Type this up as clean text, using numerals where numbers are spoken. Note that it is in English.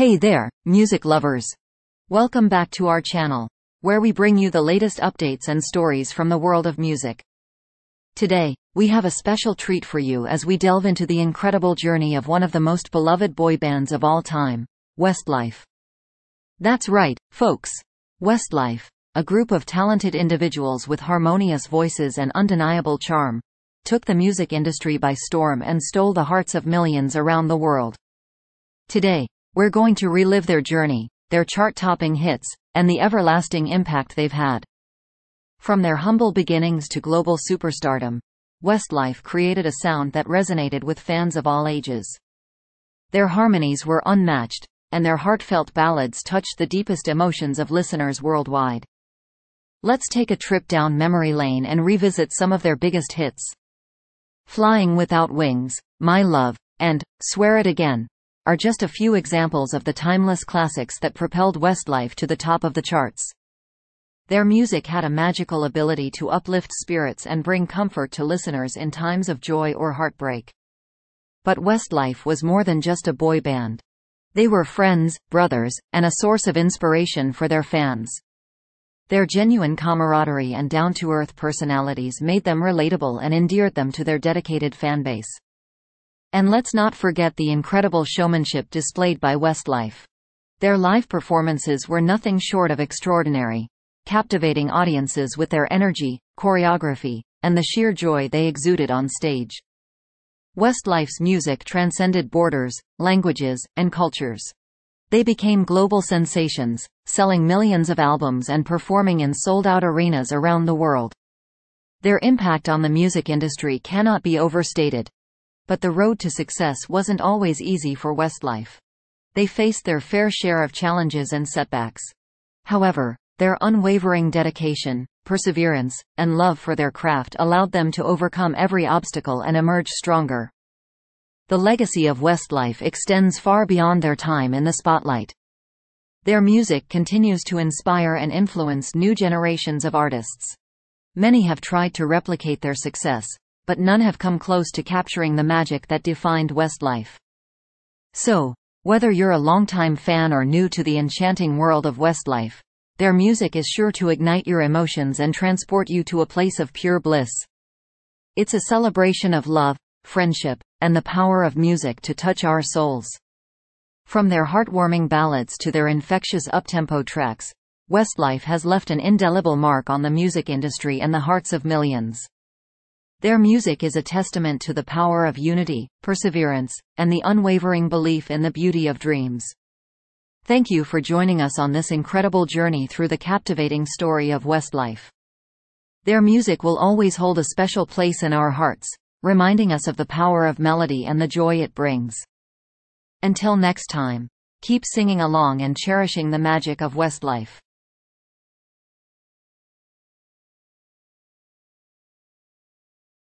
Hey there, music lovers! Welcome back to our channel, where we bring you the latest updates and stories from the world of music. Today, we have a special treat for you as we delve into the incredible journey of one of the most beloved boy bands of all time, Westlife. That's right, folks. Westlife, a group of talented individuals with harmonious voices and undeniable charm, took the music industry by storm and stole the hearts of millions around the world. Today, we're going to relive their journey, their chart-topping hits, and the everlasting impact they've had. From their humble beginnings to global superstardom, Westlife created a sound that resonated with fans of all ages. Their harmonies were unmatched, and their heartfelt ballads touched the deepest emotions of listeners worldwide. Let's take a trip down memory lane and revisit some of their biggest hits. Flying Without Wings, My Love, and Swear It Again are just a few examples of the timeless classics that propelled Westlife to the top of the charts. Their music had a magical ability to uplift spirits and bring comfort to listeners in times of joy or heartbreak. But Westlife was more than just a boy band. They were friends, brothers, and a source of inspiration for their fans. Their genuine camaraderie and down-to-earth personalities made them relatable and endeared them to their dedicated fanbase. And let's not forget the incredible showmanship displayed by Westlife. Their live performances were nothing short of extraordinary, captivating audiences with their energy, choreography, and the sheer joy they exuded on stage. Westlife's music transcended borders, languages, and cultures. They became global sensations, selling millions of albums and performing in sold-out arenas around the world. Their impact on the music industry cannot be overstated. But the road to success wasn't always easy for Westlife. They faced their fair share of challenges and setbacks. However, their unwavering dedication, perseverance, and love for their craft allowed them to overcome every obstacle and emerge stronger. The legacy of Westlife extends far beyond their time in the spotlight. Their music continues to inspire and influence new generations of artists. Many have tried to replicate their success, but none have come close to capturing the magic that defined Westlife. So, whether you're a longtime fan or new to the enchanting world of Westlife, their music is sure to ignite your emotions and transport you to a place of pure bliss. It's a celebration of love, friendship, and the power of music to touch our souls. From their heartwarming ballads to their infectious uptempo tracks, Westlife has left an indelible mark on the music industry and the hearts of millions. Their music is a testament to the power of unity, perseverance, and the unwavering belief in the beauty of dreams. Thank you for joining us on this incredible journey through the captivating story of Westlife. Their music will always hold a special place in our hearts, reminding us of the power of melody and the joy it brings. Until next time, keep singing along and cherishing the magic of Westlife.